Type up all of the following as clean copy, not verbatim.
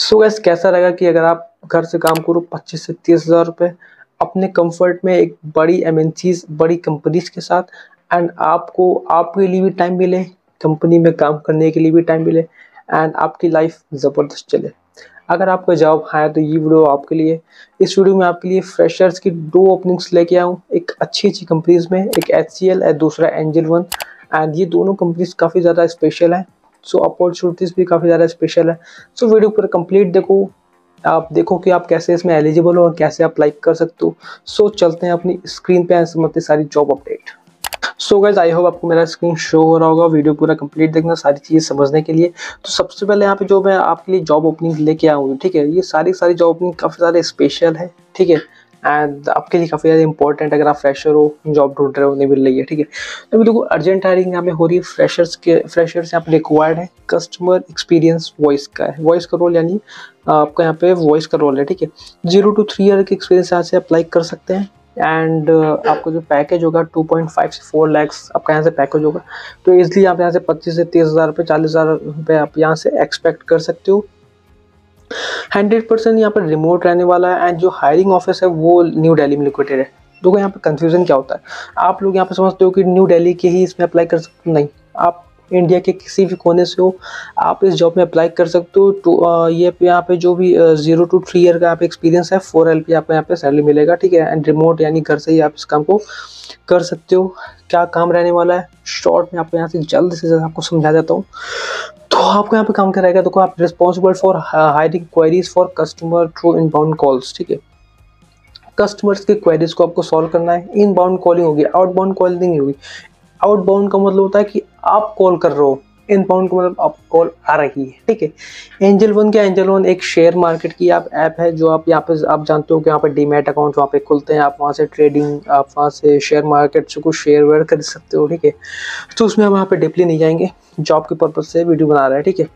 So guys कैसा रहेगा कि अगर आप घर से काम करो 25 से 30 हज़ार रुपये अपने कंफर्ट में एक बड़ी एमएनसीज बड़ी कंपनीज के साथ, एंड आपको आपके लिए भी टाइम मिले, कंपनी में काम करने के लिए भी टाइम मिले, एंड आपकी लाइफ ज़बरदस्त चले। अगर आपका जॉब है तो ये वीडियो आपके लिए। इस वीडियो में आपके लिए फ्रेशर्स की 2 ओपनिंग्स लेके आया हूँ, एक अच्छी कंपनीज़ में, एक HCL है दूसरा एंजल वन, एंड ये दोनों कंपनीज काफ़ी ज़्यादा स्पेशल है। सो अपॉर्चुनिटीज़ भी काफ़ी ज़्यादा स्पेशल है। सो वीडियो पूरा कंप्लीट देखो, आप देखो कि आप कैसे इसमें एलिजिबल हो और कैसे आप अप्लाई कर सकते हो। सो चलते हैं अपनी स्क्रीन पे समझते सारी job update. So guys I hope आपको मेरा स्क्रीन शो हो रहा होगा। वीडियो पूरा कंप्लीट देखना सारी चीज़ें समझने के लिए। तो सबसे पहले यहाँ पे जो मैं आपके लिए जॉब ओपनिंग लेके आऊँगी, ठीक है, ये सारी जॉब ओपनिंग काफ़ी ज़्यादा स्पेशल है, ठीक है, एंड आपके लिए काफ़ी ज़्यादा इंपॉर्टेंट अगर आप फ्रेशर हो, जॉब ढूंढ रहे हो, नहीं मिल रही है, ठीक है। तो देखो अर्जेंट हायरिंग यहाँ पे हो रही है, फ्रेशर्स यहाँ पे रिक्वायर्ड है। कस्टमर एक्सपीरियंस वॉइस का है, वॉइस का रोल, यानी आपका यहाँ पे वॉइस का रोल है, ठीक है। 0 से 3 ईयर के एक्सपीरियंस यहाँ से अप्लाई कर सकते हैं, एंड आपका जो पैकेज होगा 2.5 से 4 लाख आपका यहाँ से पैकेज होगा। तो इसलिए आप यहाँ से 25 से 30 हज़ार रुपये, 40 हज़ार रुपये आप यहाँ से एक्सपेक्ट कर सकते हो। 100% यहाँ पर रिमोट रहने वाला है, एंड जो हायरिंग ऑफिस है वो न्यू दिल्ली में लोकेटेड है। देखो यहाँ पर कंफ्यूजन क्या होता है, आप लोग यहाँ पर समझते हो कि न्यू दिल्ली के ही इसमें अप्लाई कर सकते हो, नहीं, आप इंडिया के किसी भी कोने से हो आप इस जॉब में अप्लाई कर सकते हो। तो ये यहाँ पे जो भी 0 से 3 ईयर का यहाँ पे एक्सपीरियंस है, 4 LP आपको यहाँ पे सैलरी मिलेगा, ठीक है, एंड रिमोट यानी घर से ही आप इस काम को कर सकते हो। क्या काम रहने वाला है शॉर्ट में आपको यहाँ से जल्द से जल्द आपको समझा देता हूँ। तो आपको यहाँ पे काम क्या रहेगा, देखो आप responsible for hiring queries for customer through inbound calls, ठीक है, कस्टमर्स के क्वेरीज को आपको सॉल्व करना है। इनबाउंड कॉलिंग होगी, आउटबाउंड कॉलिंग नहीं होगी। आउटबाउंड का मतलब होता है कि आप कॉल कर रहे हो, इनबाउंड का मतलब आप कॉल आ रही है, ठीक है। एंजल वन एक शेयर मार्केट की आप ऐप है, जो आप यहाँ पे आप जानते हो कि यहाँ पे डीमैट अकाउंट वहाँ पे खुलते हैं, आप वहाँ से ट्रेडिंग, आप वहाँ से शेयर मार्केट से कुछ शेयर वेयर खरीद सकते हो, ठीक है। तो उसमें हम यहाँ पे डीपली नहीं जाएंगे, जॉब के पर्पज से वीडियो बना रहे हैं, ठीक है।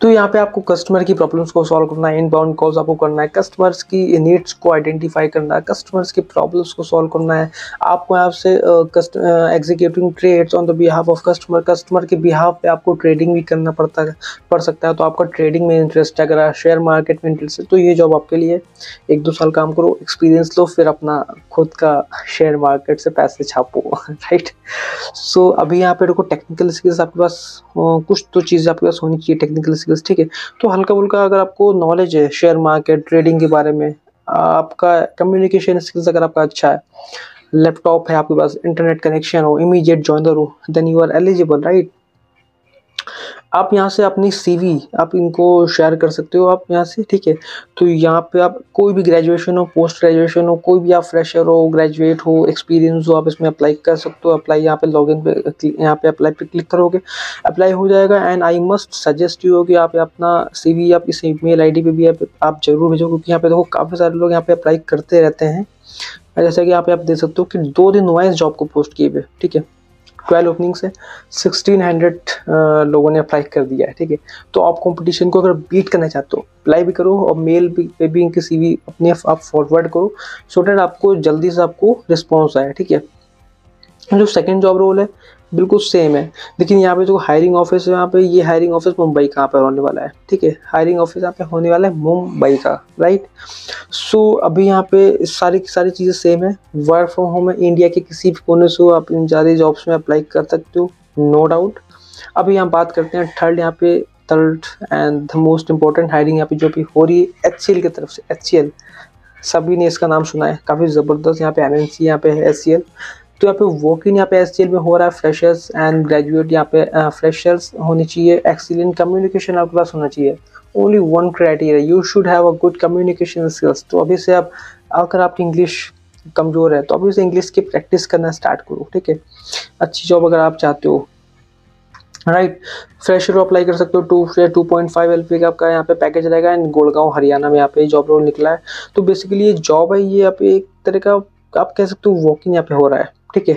तो यहाँ पे आपको कस्टमर की प्रॉब्लम्स को सॉल्व करना है, इनबाउंड कॉल्स आपको करना है, कस्टमर्स की नीड्स को आइडेंटिफाई करना है, कस्टमर्स की प्रॉब्लम्स को सॉल्व करना है। आपको यहाँ से executing trades on the behalf of customer के बिहाफ पे आपको ट्रेडिंग भी करना पड़ सकता है। तो आपका ट्रेडिंग में इंटरेस्ट है, अगर शेयर मार्केट में इंटरेस्ट है तो ये जॉब आपके लिए। 1-2 साल काम करो, एक्सपीरियंस लो, फिर अपना खुद का शेयर मार्केट से पैसे छापो, राइट। सो अभी यहाँ पे देखो टेक्निकल स्किल्स आपके पास कुछ तो चीज़ें आपके पास होनी चाहिए, टेक्निकल स्किल्स, ठीक है। तो हल्का फुल्का अगर आपको नॉलेज है शेयर मार्केट ट्रेडिंग के बारे में, आपका कम्युनिकेशन स्किल्स अगर आपका अच्छा है, लैपटॉप है आपके पास, इंटरनेट कनेक्शन हो, इमीडिएट जॉइनर हो, then you are eligible, right. आप यहाँ से अपनी सीवी आप इनको शेयर कर सकते हो आप यहाँ से, ठीक है। तो यहाँ पे आप कोई भी ग्रेजुएशन हो, पोस्ट ग्रेजुएशन हो, कोई भी आप फ्रेशर हो, ग्रेजुएट हो, एक्सपीरियंस हो, आप इसमें अप्लाई कर सकते हो। अप्लाई यहाँ पे लॉगिन पे, यहाँ पे अप्लाई पे क्लिक करोगे, अप्लाई हो जाएगा। And I must suggest you कि आप अपना सीवी आप इस मेल आई डी पे भी आप जरूर भेजो, क्योंकि यहाँ पे देखो काफ़ी सारे लोग यहाँ पे अप्लाई करते रहते हैं। जैसा कि यहाँ पे आप देख सकते हो कि 2 दिन हुआ है इस जॉब को पोस्ट किए हुए, ठीक है। 12 ओपनिंग से 1600 लोगों ने अप्लाई कर दिया है, ठीक है। तो आप कंपटीशन को अगर बीट करना चाहते हो, अप्लाई भी करो और मेल पे भी इनकी सीवी अपने आप फॉरवर्ड करो, सो दैट आपको जल्दी से आपको रिस्पॉन्स आए, ठीक है। जो सेकंड जॉब रोल है बिल्कुल सेम है, लेकिन यहाँ पे जो हायरिंग ऑफिस है, यहाँ पे ये हायरिंग ऑफिस मुंबई का यहाँ पे होने वाला है, ठीक है। हायरिंग ऑफिस यहाँ पे होने वाला है मुंबई का, राइट। सो अभी यहाँ पे सारी चीज़ें सेम है। वर्क फ्रॉम होम है, इंडिया के किसी भी कोने से आप इन सारी जॉब्स में अप्लाई कर सकते हो, नो डाउट। अभी हम बात करते हैं third and the most important hiring यहाँ पे जो भी हो रही है HCL की तरफ से। HCL सभी ने इसका नाम सुना है, काफ़ी ज़बरदस्त यहाँ पे MNC यहाँ पे है HCL। तो यहाँ पे वॉक इन यहाँ पे HCL में हो रहा है, फ्रेशर्स एंड ग्रेजुएट यहाँ पे फ्रेशर्स होने चाहिए। एक्सीलेंट कम्युनिकेशन आपके पास होना चाहिए, only 1 criteria, you should have a good communication skills. तो अभी से आप अगर आपकी इंग्लिश कमज़ोर है तो अभी से इंग्लिश की प्रैक्टिस करना स्टार्ट करो, ठीक है। अच्छी जॉब अगर आप चाहते हो, राइट, फ्रेशर को अप्लाई कर सकते हो। 2 से 2.5 LP का आपका यहाँ पे पैकेज रहेगा, एंड गुड़गांव हरियाणा में यहाँ पे जॉब रोल निकला है। तो बेसिकली ये जॉब है, ये यहाँ पे एक तरह का आप कह सकते हो वॉक इन यहाँ पे हो रहा है, ठीक है।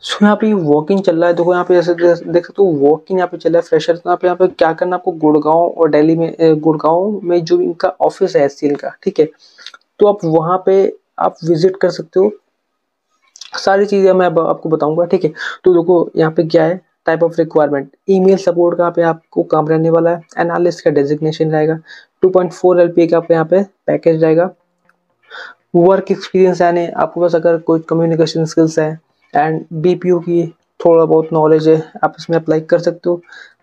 सो यहाँ पे वॉकिंग चल रहा है, देखो यहाँ पे जैसे देख सकते हो वॉकिंग यहाँ पे चल रहा है। फ्रेशर्स यहाँ पे क्या करना, आपको गुड़गांव और दिल्ली में, गुड़गांव में जो इनका ऑफिस है HCL का, ठीक है, तो आप वहाँ पे आप विजिट कर सकते हो। सारी चीज़ें मैं आपको बताऊंगा, ठीक है। तो देखो यहाँ पे क्या है, type of requirement, email support का पे आपको काम रहने वाला है, एनालिस्ट का डेजिग्नेशन रहेगा, 2.4 LPA का यहाँ पे पैकेज रहेगा, वर्क एक्सपीरियंस यानी आपके पास अगर कोई कम्युनिकेशन स्किल्स है एंड BPO की थोड़ा बहुत नॉलेज है आप इसमें अप्लाई कर सकते हो,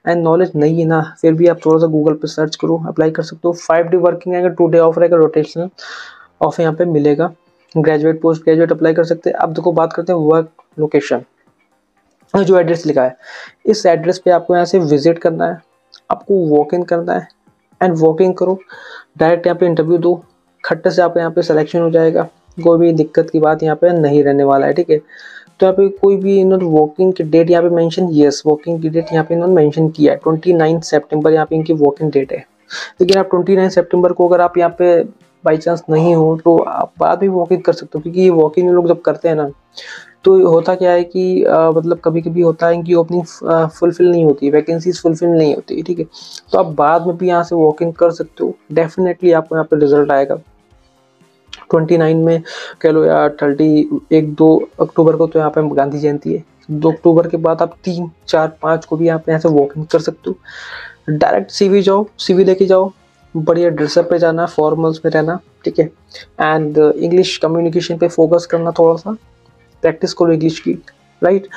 एंड नॉलेज नहीं है ना फिर भी आप थोड़ा सा गूगल पे सर्च करो अप्लाई कर सकते हो। 5 day वर्किंग रहेगा, 2 day ऑफ रहेगा, रोटेशनल ऑफ यहाँ पे मिलेगा, ग्रेजुएट पोस्ट ग्रेजुएट अप्लाई कर सकते हैं। अब देखो बात करते हैं वर्क लोकेशन, जो एड्रेस लिखा है इस एड्रेस पे आपको यहाँ से विजिट करना है, आपको वॉक इन करना है एंड वॉक इन करो, डायरेक्ट यहाँ पे इंटरव्यू दो, खट्टे से आपका यहाँ पे सिलेक्शन हो जाएगा, कोई भी दिक्कत की बात यहाँ पे नहीं रहने वाला है, ठीक है। तो यहाँ पे कोई भी इन्होंने वॉकिंग की डेट यहाँ पे मेंशन, यस वॉकिंग की डेट यहाँ पे इन्होंने मेंशन किया है 29 सितंबर यहाँ पे इनकी वॉकिंग डेट है, लेकिन आप 29 सितंबर को अगर आप यहाँ पे बाई चांस नहीं हो तो आप बाद में वॉकिंग कर सकते हो, क्योंकि ये वॉकिंग लोग जब करते हैं ना तो होता क्या है कि मतलब कभी कभी होता है इनकी ओपनिंग फुलफिल नहीं होती, वैकेंसीज फुलफिल नहीं होती, ठीक है। तो आप बाद में भी यहाँ से वॉकिंग कर सकते हो, डेफिनेटली आपको यहाँ पर रिजल्ट आएगा 29 में कह लो या 31-2 अक्टूबर को, तो यहाँ पे गांधी जयंती है, 2 अक्टूबर के बाद आप 3, 4, 5 को भी यहाँ पे यहाँ से वॉकिंग कर सकते हो। डायरेक्ट CV जाओ, CV लेके जाओ, बढ़िया ड्रेसअप पे जाना, फॉर्मल्स में रहना, ठीक है, एंड इंग्लिश कम्युनिकेशन पे फोकस करना, थोड़ा सा प्रैक्टिस करो इंग्लिश की, राइट।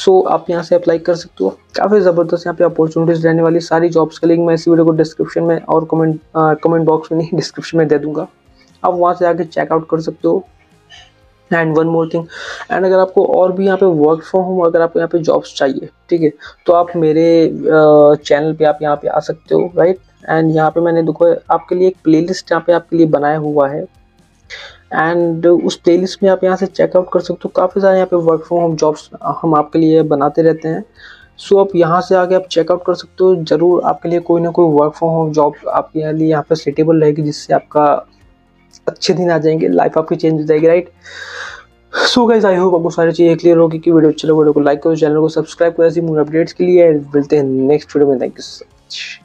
सो आप यहाँ से अप्लाई कर सकते हो, काफ़ी ज़बरदस्त यहाँ पे अपॉर्चुनिटीज़ रहने वाली। सारी जॉब्स के लिंक मैं इस वीडियो को डिस्क्रिप्शन में और कमेंट बॉक्स में नहीं डिस्क्रिप्शन में दे दूँगा, आप वहाँ से आके चेकआउट कर सकते हो। And one more thing, and अगर आपको और भी यहाँ पे वर्क फ्रॉम होम अगर आपको यहाँ पे जॉब्स चाहिए, ठीक है, तो आप मेरे चैनल पे आप यहाँ पे आ सकते हो, राइट। एंड यहाँ पे मैंने देखो आपके लिए एक प्लेलिस्ट यहाँ पे आपके लिए बनाया हुआ है, एंड उस प्लेलिस्ट में आप यहाँ से चेकआउट कर सकते हो, काफ़ी सारे यहाँ पे वर्क फ्रॉम होम जॉब्स हम आपके लिए बनाते रहते हैं। सो आप यहाँ से आगे आप चेकआउट कर सकते हो, ज़रूर आपके लिए कोई ना कोई वर्क फ्रॉम होम जॉब आपके लिए यहाँ पर सेटेबल रहेगी, जिससे आपका अच्छे दिन आ जाएंगे, लाइफ आपकी चेंज हो जाएगी, right. So guys I hope आपको सारी चीज़ें क्लियर होगी कि वीडियो अच्छी लगी, वीडियो को लाइक करो, चैनल को सब्सक्राइब करो ऐसी मूवी अपडेट्स के लिए। मिलते हैं नेक्स्ट वीडियो में, थैंक यू सो मच।